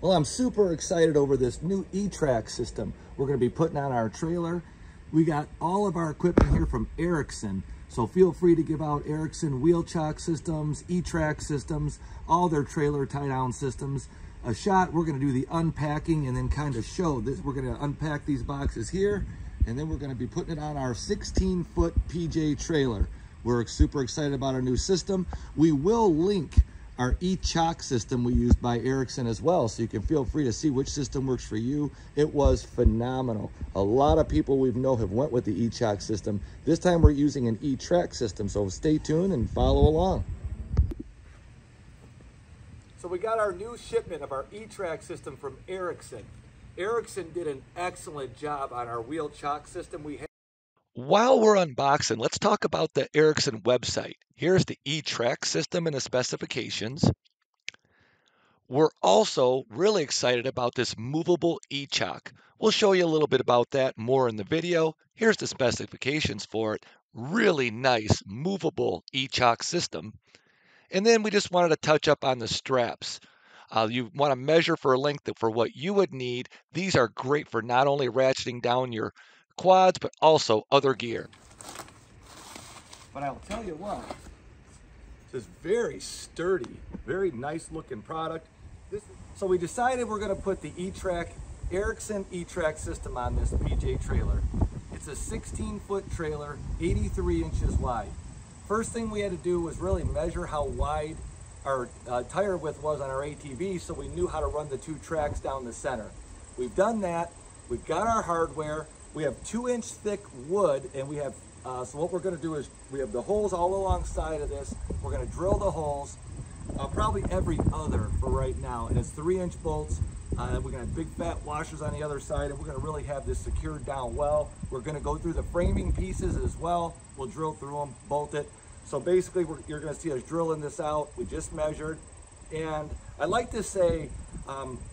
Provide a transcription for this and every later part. Well, I'm super excited over this new e-track system we're going to be putting on our trailer. We got all of our equipment here from Erickson, so feel free to give out Erickson wheel chock systems, e-track systems, all their trailer tie-down systems a shot. We're going to do the unpacking and then kind of show this. We're going to unpack these boxes here, and then we're going to be putting it on our 16-foot PJ trailer. We're super excited about our new system. We will link our e-chock system we used by Erickson as well, so you can feel free to see which system works for you. It was phenomenal. A lot of people we know have went with the e-chock system. This time we're using an e-track system, so stay tuned and follow along. So we got our new shipment of our e-track system from Erickson. Erickson did an excellent job on our wheel chock system. While we're unboxing, let's talk about the Erickson website. Here's the e-track system and the specifications. We're also really excited about this movable e-chock. We'll show you a little bit about that more in the video. Here's the specifications for it. Really nice movable e-chock system. And then we just wanted to touch up on the straps. You want to measure for length for what you would need. These are great for not only ratcheting down your quads, but also other gear. But I'll tell you what, this is very sturdy, very nice looking product. So we decided we're going to put the Erickson e-track system on this PJ trailer. It's a 16-foot trailer, 83 inches wide. First thing we had to do was really measure how wide our tire width was on our ATV, so we knew how to run the two tracks down the center. We've done that. We've got our hardware. We have 2-inch thick wood, and we have, so what we're gonna do is we have the holes all alongside of this. We're gonna drill the holes, probably every other for right now. And it's 3-inch bolts. We're gonna have big fat washers on the other side, and we're gonna really have this secured down well. We're gonna go through the framing pieces as well. We'll drill through them, bolt it. So basically you're gonna see us drilling this out. We just measured. And I'd like to say,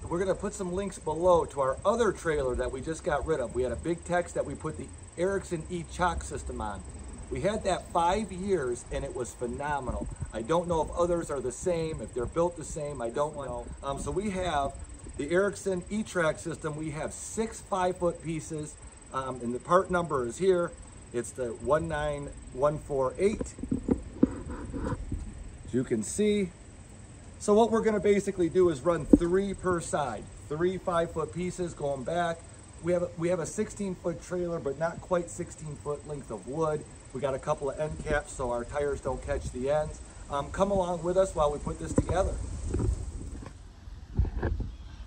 we're going to put some links below to our other trailer that we just got rid of. We had a big text that we put the Erickson e-chock system on. We had that 5 years, and it was phenomenal. I don't know if others are the same, if they're built the same, I don't know. So we have the Erickson e-track system. We have 6 5-foot pieces, and the part number is here. It's the 19148, as you can see. So what we're gonna basically do is run 3 per side, 3 5-foot pieses going back. We have a 16-foot trailer, but not quite 16-foot length of wood. We got a couple of end caps so our tires don't catch the ends. Come along with us while we put this together.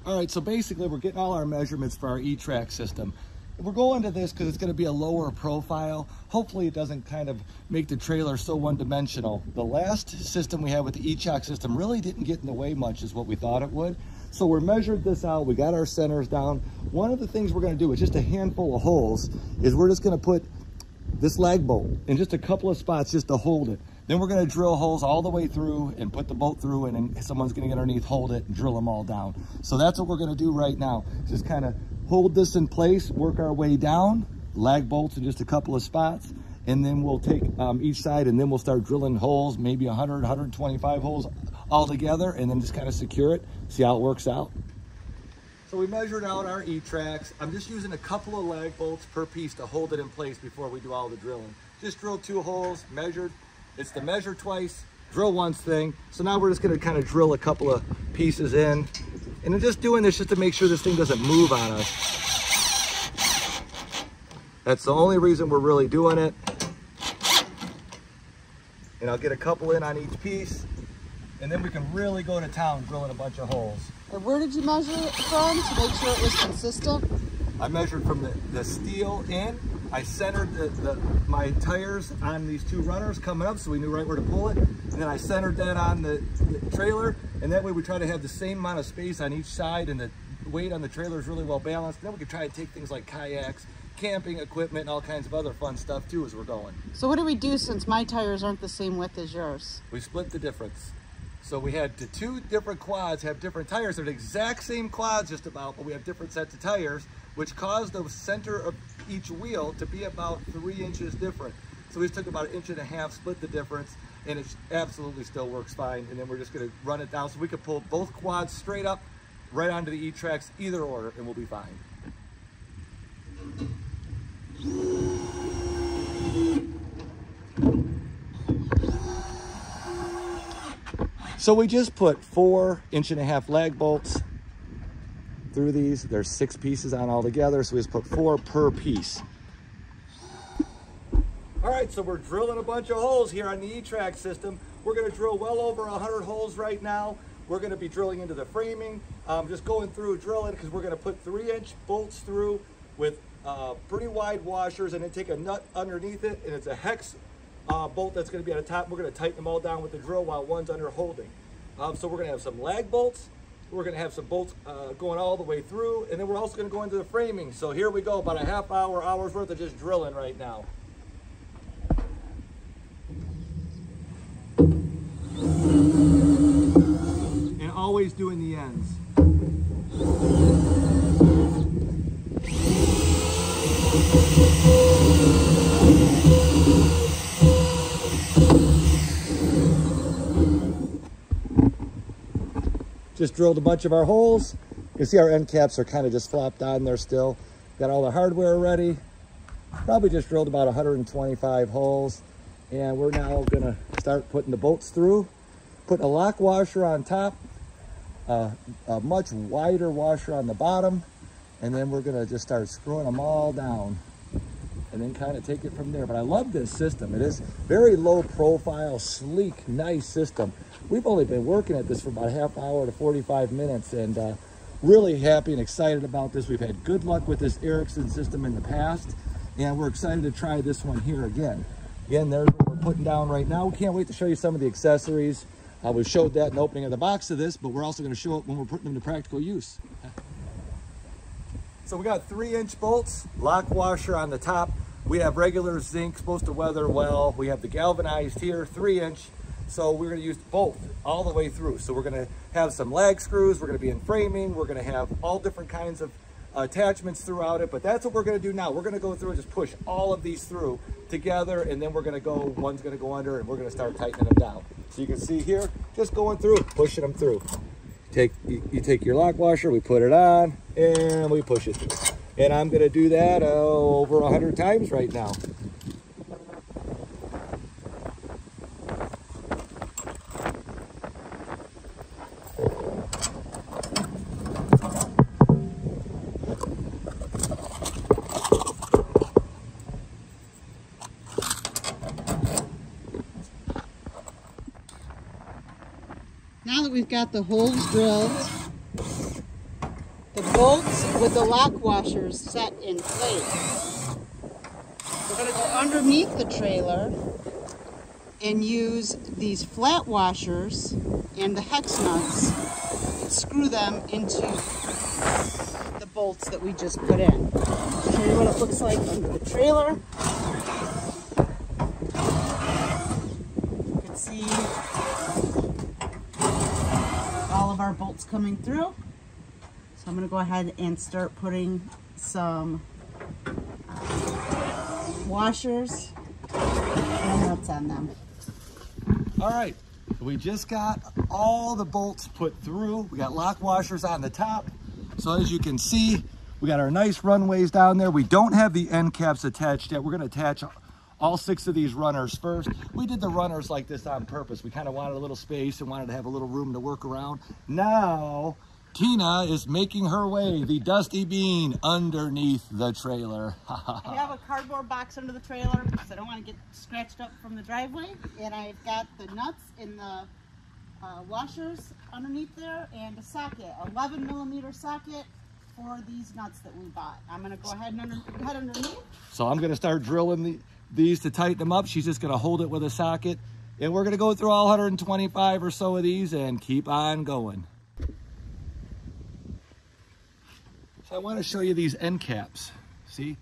All right, so basically we're getting all our measurements for our e-track system. We're going to this because it's going to be a lower profile. Hopefully it doesn't kind of make the trailer so one-dimensional. The last system we had with the e-chock system really didn't get in the way much as what we thought it would. So we measured this out. We got our centers down. One of the things we're going to do is just a handful of holes is we're just going to put this lag bolt in just a couple of spots just to hold it. Then we're going to drill holes all the way through and put the bolt through, and then someone's going to get underneath, hold it, and drill them all down. So that's what we're going to do right now. Just kind of hold this in place, work our way down, lag bolts in just a couple of spots, and then we'll take each side, and then we'll start drilling holes, maybe 100, 125 holes all together, and then just kind of secure it, see how it works out. So we measured out our e-tracks. I'm just using a couple of lag bolts per piece to hold it in place before we do all the drilling. Just drill 2 holes, measured. It's the measure twice, drill once thing. So now we're just gonna kind of drill a couple of pieces in. And I'm just doing this just to make sure this thing doesn't move on us. That's the only reason we're really doing it. And I'll get a couple in on each piece, and then we can really go to town drilling a bunch of holes. And where did you measure it from to make sure it was consistent? I measured from the steel in. I centered my tires on these 2 runners coming up, so we knew right where to pull it. And then I centered that on the trailer, and that way we try to have the same amount of space on each side, and the weight on the trailer is really well balanced. Then we could try to take things like kayaks, camping equipment, and all kinds of other fun stuff too as we're going. So what do we do since my tires aren't the same width as yours? We split the difference. So we had the 2 different quads have different tires. They're the exact same quads just about, but we have different sets of tires, which caused the center of each wheel to be about 3 inches different. So we just took about 1.5 inches, split the difference, and it absolutely still works fine. And then we're just gonna run it down so we can pull both quads straight up right onto the E-Trax, either order, and we'll be fine. So we just put 4 inch-and-a-half lag bolts through these. There's 6 pieces on all together, so we just put 4 per piece. All right, so we're drilling a bunch of holes here on the E-Trax system. We're gonna drill well over 100 holes right now. We're gonna be drilling into the framing, just going through drilling, because we're gonna put 3-inch bolts through with pretty wide washers, and then take a nut underneath it, and it's a hex bolt that's gonna be at the top. We're gonna tighten them all down with the drill while one's under holding. So we're gonna have some lag bolts, we're gonna have some bolts going all the way through, and then we're also gonna go into the framing. So here we go, about a half hour, hour's worth of just drilling right now. And always doing the ends. Just drilled a bunch of our holes. You can see our end caps are kind of just flopped on there still. Got all the hardware ready. Probably just drilled about 125 holes. And we're now gonna start putting the bolts through. Putting a lock washer on top, a much wider washer on the bottom. And then we're gonna just start screwing them all down and then kind of take it from there. But I love this system. It is very low profile, sleek, nice system. We've only been working at this for about a half hour to 45 minutes, and really happy and excited about this. We've had good luck with this Erickson system in the past, and we're excited to try this one here again. Again, there's what we're putting down right now. We can't wait to show you some of the accessories. We showed that in the opening of the box of this, but we're also gonna show it when we're putting them to practical use. So we got 3-inch bolts, lock washer on the top. We have regular zinc, supposed to weather well. We have the galvanized here, 3-inch. So we're gonna use both all the way through. So we're gonna have some lag screws. We're gonna be in framing. We're gonna have all different kinds of attachments throughout it, but that's what we're gonna do now. We're gonna go through and just push all of these through together, and then we're gonna go, one's gonna go under, and we're gonna start tightening them down. So you can see here, just going through, pushing them through. You take your lock washer, we put it on, and we push it through. And I'm gonna do that over 100 times right now. Now that we've got the holes drilled, the bolts with the lock washers set in place, we're going to go underneath the trailer and use these flat washers and the hex nuts and screw them into the bolts that we just put in. I'll show you what it looks like under the trailer. You can see our bolts coming through. So I'm going to go ahead and start putting some washers and nuts on them. All right, we just got all the bolts put through. We got lock washers on the top. So as you can see, we got our nice runways down there. We don't have the end caps attached yet. We're going to attach all 6 of these runners first. We did the runners like this on purpose. We kind of wanted a little space and wanted to have a little room to work around. Now, Tina is making her way, the Dusty Bean, underneath the trailer. I have a cardboard box under the trailer because I don't want to get scratched up from the driveway. And I've got the nuts in the washers underneath there, and a socket, 11mm socket, for these nuts that we bought. I'm gonna go ahead and head underneath. So I'm gonna start drilling these to tighten them up. She's just gonna hold it with a socket, and we're gonna go through all 125 or so of these and keep on going. So I wanna show you these end caps. See,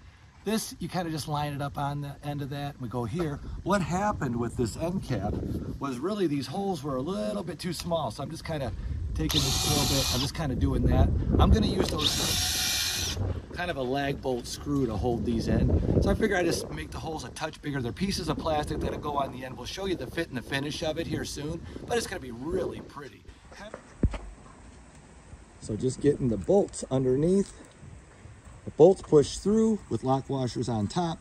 this, you kind of just line it up on the end of that. We go here. What happened with this end cap was really these holes were a little bit too small. So I'm just kind of taking this a little bit. I'm just kind of doing that. I'm gonna use those kind of a lag bolt screw to hold these in. So I figure I just make the holes a touch bigger. They're pieces of plastic that'll go on the end. We'll show you the fit and the finish of it here soon, but it's gonna be really pretty. So just getting the bolts underneath, the bolts pushed through with lock washers on top,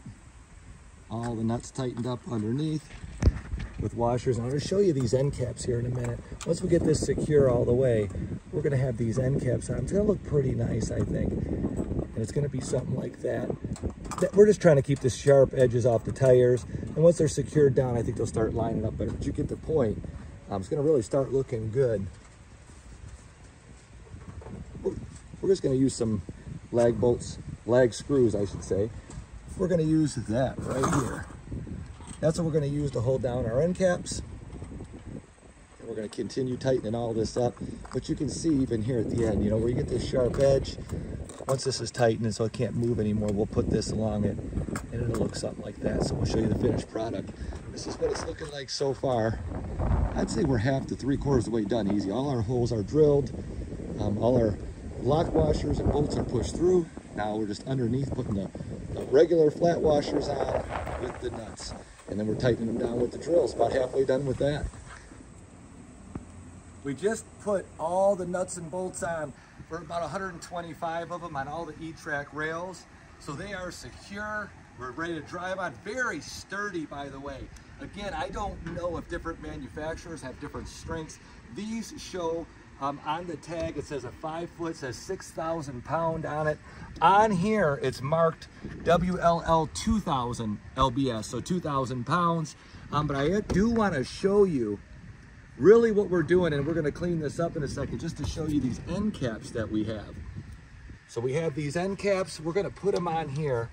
all the nuts tightened up underneath with washers. And I'm going to show you these end caps here in a minute. Once we get this secure all the way, we're going to have these end caps on. It's going to look pretty nice, I think. And it's going to be something like that. We're just trying to keep the sharp edges off the tires. And once they're secured down, I think they'll start lining up better. But you get the point. It's going to really start looking good. We're just going to use some lag bolts, lag screws, I should say. We're going to use that right here. That's what we're going to use to hold down our end caps. And we're going to continue tightening all this up. But you can see even here at the end, you know, where you get this sharp edge. Once this is tightened so it can't move anymore, we'll put this along it and it'll look something like that. So we'll show you the finished product. This is what it's looking like so far. I'd say we're half to three-quarters of the way done easy. All our holes are drilled. All our lock washers and bolts are pushed through. Now we're just underneath putting the regular flat washers on with the nuts. And then we're tightening them down with the drills. About halfway done with that. We just put all the nuts and bolts on for about 125 of them on all the E-Track rails. So they are secure. We're ready to drive on. Very sturdy, by the way. Again, I don't know if different manufacturers have different strengths. These show on the tag, it says a 5 foot, says 6,000 pound on it. On here, it's marked WLL 2000 LBS, so 2,000 pounds. But I do want to show you really what we're doing, and we're going to clean this up in a second just to show you these end caps that we have. So we have these end caps. We're going to put them on here,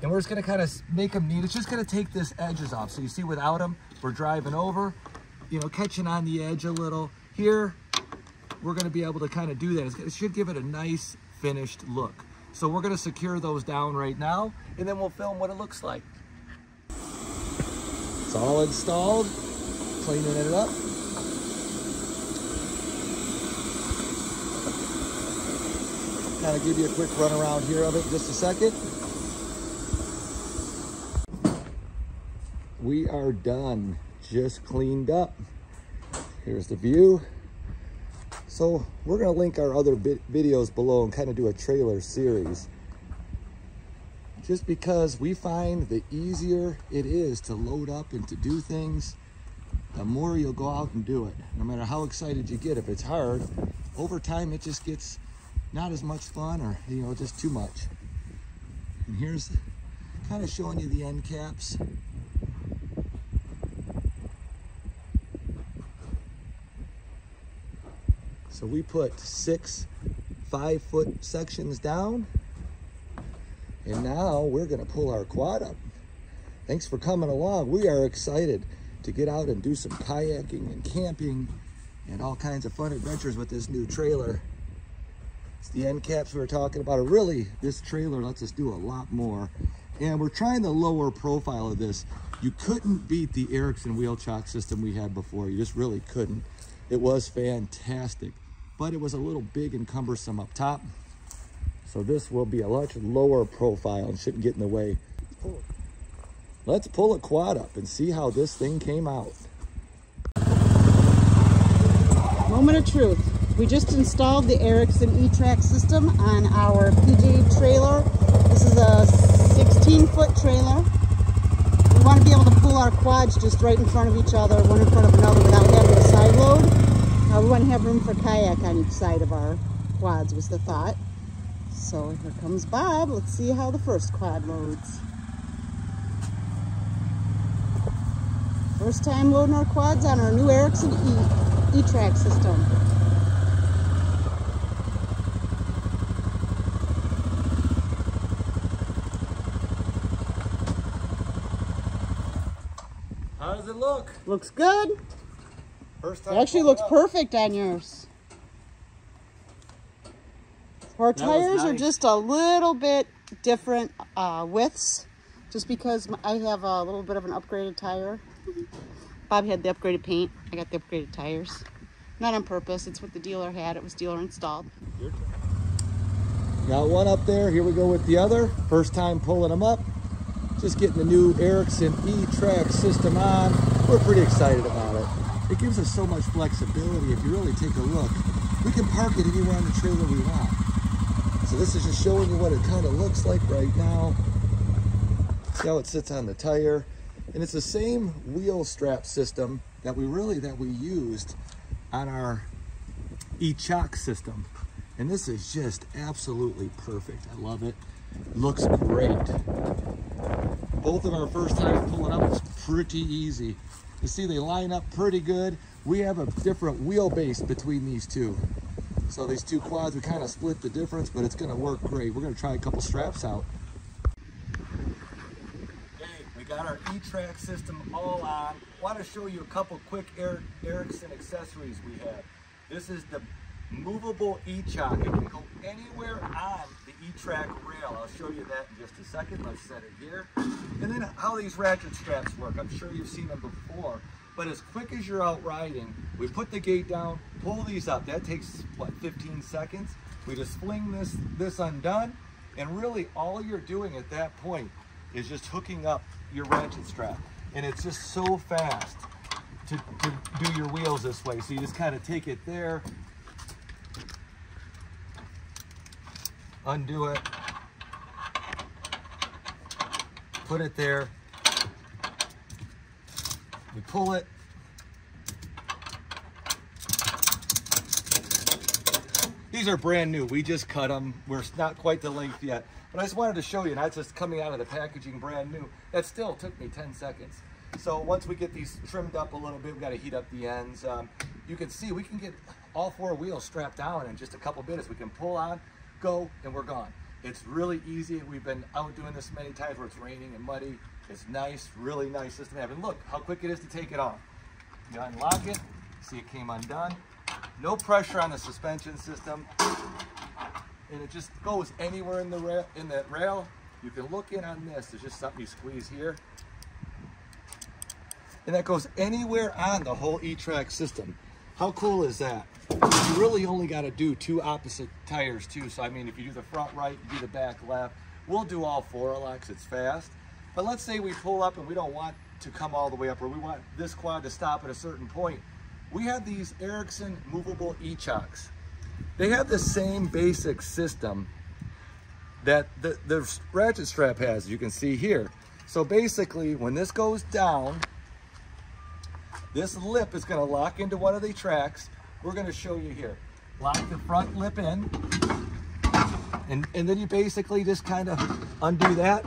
and we're just going to kind of make them neat. It's just going to take this edges off. So you see without them, we're driving over, you know, catching on the edge a little here. We're going to be able to kind of do that. It should give it a nice finished look. So we're going to secure those down right now, and then we'll film what it looks like. It's all installed, cleaning it up. Kind of give you a quick run around here of it in just a second. We are done, just cleaned up. Here's the view. So we're going to link our other videos below and kind of do a trailer series. Just because we find the easier it is to load up and to do things, the more you'll go out and do it. No matter how excited you get, if it's hard, over time it just gets not as much fun or, you know, just too much. And here's kind of showing you the end caps. So we put 6 5-foot sections down, and now we're going to pull our quad up. Thanks for coming along. We are excited to get out and do some kayaking and camping and all kinds of fun adventures with this new trailer. It's the end caps we were talking about. Really, this trailer lets us do a lot more. And we're trying the lower profile of this. You couldn't beat the Erickson wheel chock system we had before. You just really couldn't. It was fantastic, but it was a little big and cumbersome up top. So this will be a much lower profile and shouldn't get in the way. Let's pull a quad up and see how this thing came out. Moment of truth. We just installed the Erickson E-Track system on our PJ trailer. This is a 16-foot trailer. We want to be able to pull our quads just right in front of each other, one in front of another, without having to side load. We want to have room for kayak on each side of our quads was the thought. So here comes Bob. Let's see how the first quad loads. First time loading our quads on our new Erickson E-Track system. How does it look? Looks good. First time it actually looks perfect on yours. Our tires are just a little bit different widths, just because I have a little bit of an upgraded tire. Bob had the upgraded paint. I got the upgraded tires. Not on purpose. It's what the dealer had. It was dealer installed. Your turn. Got one up there. Here we go with the other. First time pulling them up. Just getting the new Erickson E-Track system on. We're pretty excited about it. It gives us so much flexibility. If you really take a look, We can park it anywhere on the trailer we want. So this is just showing you what it kind of looks like right now. See how it sits on the tire. And it's the same wheel strap system that we used on our e-chock system. And this is just absolutely perfect. I love it. Looks great. Both of our first times pulling up was pretty easy. You see, they line up pretty good. We have a different wheelbase between these two. So these two quads, we kind of split the difference, but it's gonna work great. We're gonna try a couple straps out. Hey, we got our e-track system all on. Want to show you a couple quick Erickson accessories we have. This is the movable e-chock. It can go anywhere on the e-track rail. I'll show you that in just a second. Let's set it here. And then how these ratchet straps work. I'm sure you've seen them before. But as quick as you're out riding, we put the gate down, pull these up. That takes, what, 15 seconds? We just fling this undone, and really all you're doing at that point is just hooking up your ratchet strap. And it's just so fast to do your wheels this way. So you just kind of take it there, undo it, put it there. We pull it, these are brand new, we just cut them, we're not quite the length yet, but I just wanted to show you, not just coming out of the packaging brand new, that still took me 10 seconds. So once we get these trimmed up a little bit, we got to heat up the ends. You can see we can get all four wheels strapped down in just a couple minutes. We can pull on, go, and we're gone. It's really easy. We've been out doing this many times where it's raining and muddy. It's nice, really nice system to have. And look how quick it is to take it off. You unlock it, see it came undone. No pressure on the suspension system. And it just goes anywhere in the rail, in that rail. You can look in on this. There's just something you squeeze here. And that goes anywhere on the whole e-track system. How cool is that? You really only got to do two opposite tires too. So I mean, if you do the front right, you do the back left. We'll do all four because it's fast. But let's say we pull up and we don't want to come all the way up, or we want this quad to stop at a certain point. We have these Erickson movable e-chocks. They have the same basic system that the ratchet strap has, you can see here. So basically, when this goes down, this lip is going to lock into one of the tracks. We're going to show you here. Lock the front lip in, and then you basically just kind of undo that.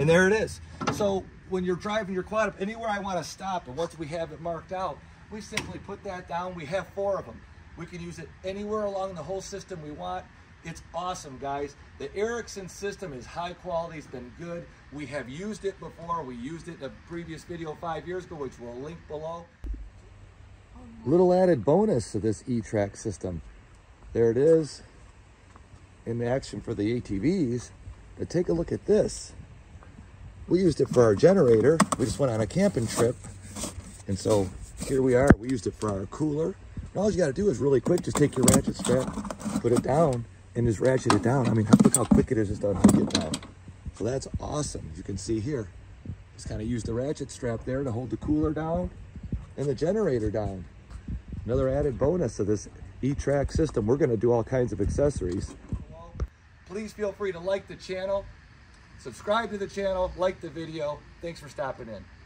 And there it is. So when you're driving your quad up, anywhere I want to stop, and once we have it marked out, we simply put that down. We have four of them. We can use it anywhere along the whole system we want. It's awesome, guys. The Erickson system is high quality. It's been good. We have used it before. We used it in a previous video 5 years ago, which we'll link below. Little added bonus to this e-track system. There it is in action for the ATVs. But take a look at this. We used it for our generator. We just went on a camping trip. And so here we are. We used it for our cooler. And all you got to do is really quick, just take your ratchet strap, put it down, and just ratchet it down. I mean, look how quick it is just to unhook it down. So that's awesome. As you can see here, just kind of use the ratchet strap there to hold the cooler down and the generator down. Another added bonus of this e-track system. We're going to do all kinds of accessories. Please feel free to like the channel. Subscribe to the channel, like the video. Thanks for stopping in.